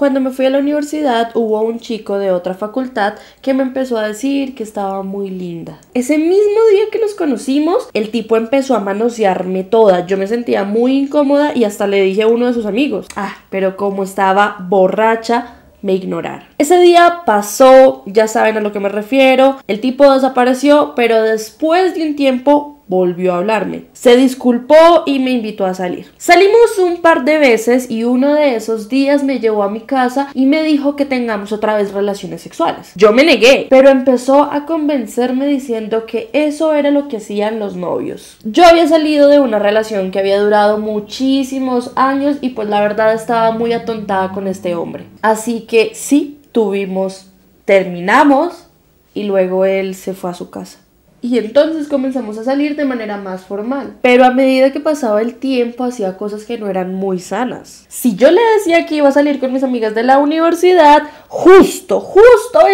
Cuando me fui a la universidad hubo un chico de otra facultad que me empezó a decir que estaba muy linda. Ese mismo día que nos conocimos, el tipo empezó a manosearme toda. Yo me sentía muy incómoda y hasta le dije a uno de sus amigos. Pero como estaba borracha, me ignoraron. Ese día pasó, ya saben a lo que me refiero. El tipo desapareció, pero después de un tiempo volvió a hablarme. Se disculpó y me invitó a salir. Salimos un par de veces y uno de esos días me llevó a mi casa y me dijo que tengamos otra vez relaciones sexuales. Yo me negué, pero empezó a convencerme diciendo que eso era lo que hacían los novios. Yo había salido de una relación que había durado muchísimos años y pues la verdad estaba muy atontada con este hombre. Así que sí, terminamos y luego él se fue a su casa. Y entonces comenzamos a salir de manera más formal. Pero a medida que pasaba el tiempo hacía cosas que no eran muy sanas. Si yo le decía que iba a salir con mis amigas de la universidad, justo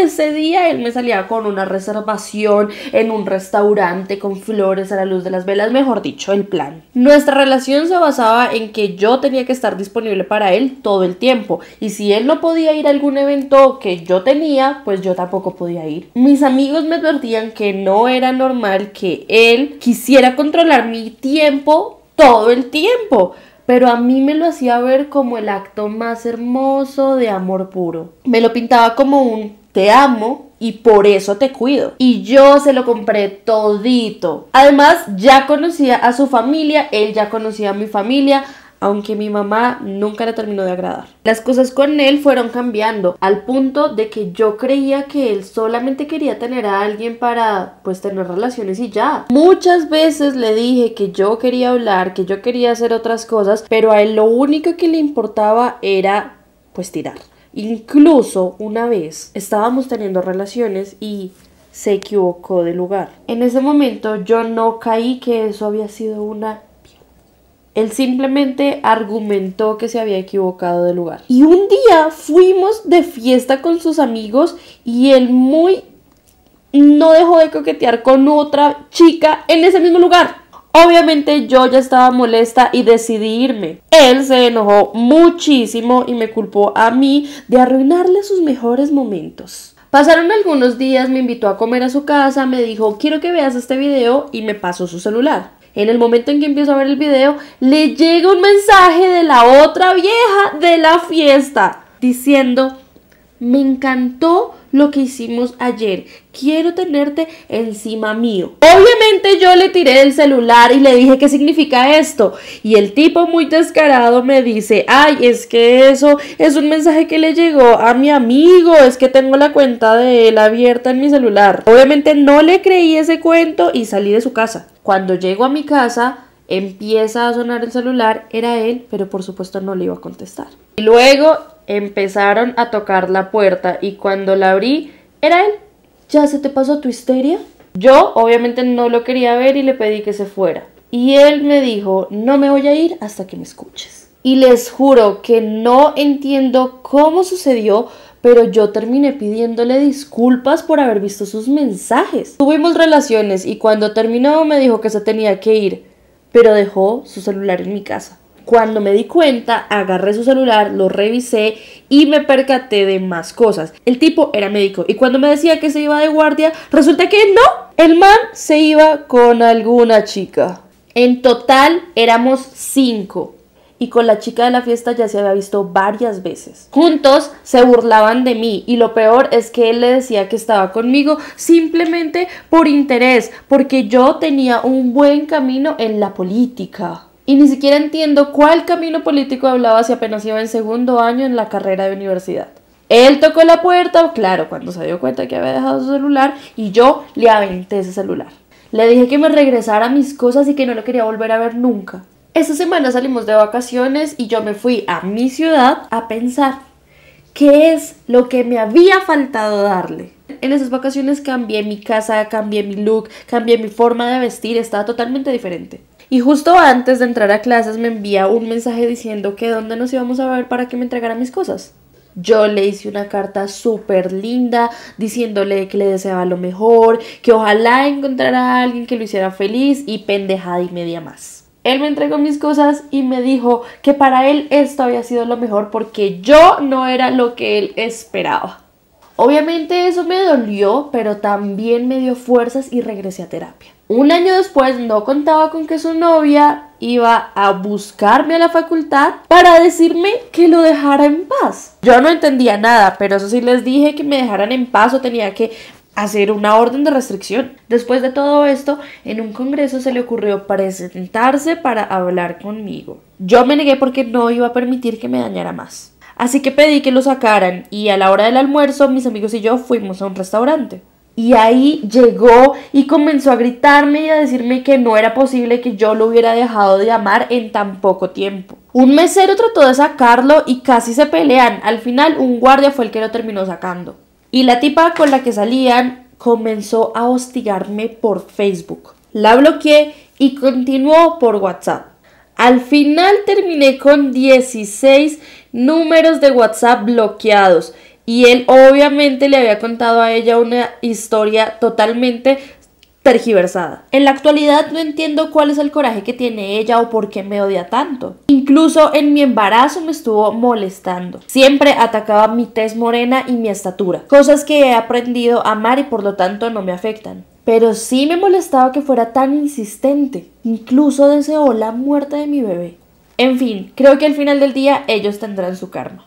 ese día él me salía con una reservación en un restaurante con flores a la luz de las velas, mejor dicho, el plan. Nuestra relación se basaba en que yo tenía que estar disponible para él todo el tiempo. Y si él no podía ir a algún evento que yo tenía, pues yo tampoco podía ir. Mis amigos me advertían que no eran normal que él quisiera controlar mi tiempo todo el tiempo, pero a mí me lo hacía ver como el acto más hermoso de amor puro. Me lo pintaba como un te amo y por eso te cuido. Y yo se lo compré todito. Además, ya conocía a su familia, él ya conocía a mi familia, aunque mi mamá nunca le terminó de agradar. Las cosas con él fueron cambiando, al punto de que yo creía que él solamente quería tener a alguien para, pues, tener relaciones y ya. Muchas veces le dije que yo quería hablar, que yo quería hacer otras cosas, pero a él lo único que le importaba era, pues, tirar. Incluso una vez estábamos teniendo relaciones y se equivocó de lugar. En ese momento yo no caí que eso había sido una... Él simplemente argumentó que se había equivocado de lugar. Y un día fuimos de fiesta con sus amigos y él no dejó de coquetear con otra chica en ese mismo lugar. Obviamente yo ya estaba molesta y decidí irme. Él se enojó muchísimo y me culpó a mí de arruinarle sus mejores momentos. Pasaron algunos días, me invitó a comer a su casa, me dijo quiero que veas este video y me pasó su celular. En el momento en que empiezo a ver el video, le llega un mensaje de la otra vieja de la fiesta diciendo, me encantó lo que hicimos ayer, quiero tenerte encima mío. Obviamente yo le tiré el celular y le dije qué significa esto. Y el tipo muy descarado me dice, ay, es que eso es un mensaje que le llegó a mi amigo, es que tengo la cuenta de él abierta en mi celular. Obviamente no le creí ese cuento y salí de su casa. Cuando llego a mi casa, empieza a sonar el celular, era él, pero por supuesto no le iba a contestar. Y luego empezaron a tocar la puerta y cuando la abrí, era él. ¿Ya se te pasó tu histeria? Yo obviamente no lo quería ver y le pedí que se fuera. Y él me dijo, no me voy a ir hasta que me escuches. Y les juro que no entiendo cómo sucedió, pero yo terminé pidiéndole disculpas por haber visto sus mensajes. Tuvimos relaciones y cuando terminó me dijo que se tenía que ir, pero dejó su celular en mi casa. Cuando me di cuenta, agarré su celular, lo revisé y me percaté de más cosas. El tipo era médico y cuando me decía que se iba de guardia, resulta que no, el man se iba con alguna chica. En total éramos 5. Y con la chica de la fiesta ya se había visto varias veces. Juntos se burlaban de mí y lo peor es que él le decía que estaba conmigo simplemente por interés, porque yo tenía un buen camino en la política. Y ni siquiera entiendo cuál camino político hablaba si apenas iba en segundo año en la carrera de universidad. Él tocó la puerta, claro, cuando se dio cuenta que había dejado su celular y yo le aventé ese celular. Le dije que me regresara mis cosas y que no lo quería volver a ver nunca. Esta semana salimos de vacaciones y yo me fui a mi ciudad a pensar qué es lo que me había faltado darle. En esas vacaciones cambié mi casa, cambié mi look, cambié mi forma de vestir, estaba totalmente diferente. Y justo antes de entrar a clases me envía un mensaje diciendo que dónde nos íbamos a ver para que me entregara mis cosas. Yo le hice una carta súper linda diciéndole que le deseaba lo mejor, que ojalá encontrara a alguien que lo hiciera feliz y pendejada y media más. él me entregó mis cosas y me dijo que para él esto había sido lo mejor porque yo no era lo que él esperaba. Obviamente eso me dolió, pero también me dio fuerzas y regresé a terapia. Un año después no contaba con que su novia iba a buscarme a la facultad para decirme que lo dejara en paz. Yo no entendía nada, pero eso sí les dije que me dejaran en paz o tenía que hacer una orden de restricción. Después de todo esto, en un congreso se le ocurrió presentarse para hablar conmigo. Yo me negué porque no iba a permitir que me dañara más. Así que pedí que lo sacaran y a la hora del almuerzo mis amigos y yo fuimos a un restaurante. Y ahí llegó y comenzó a gritarme y a decirme que no era posible que yo lo hubiera dejado de amar en tan poco tiempo. Un mesero trató de sacarlo y casi se pelean. Al final un guardia fue el que lo terminó sacando. Y la tipa con la que salían comenzó a hostigarme por Facebook. La bloqueé y continuó por WhatsApp. Al final terminé con 16 números de WhatsApp bloqueados. Y él obviamente le había contado a ella una historia totalmente tergiversada. En la actualidad no entiendo cuál es el coraje que tiene ella o por qué me odia tanto. Incluso en mi embarazo me estuvo molestando. Siempre atacaba mi tez morena y mi estatura. Cosas que he aprendido a amar y por lo tanto no me afectan. Pero sí me molestaba que fuera tan insistente. Incluso deseó la muerte de mi bebé. En fin, creo que al final del día ellos tendrán su karma.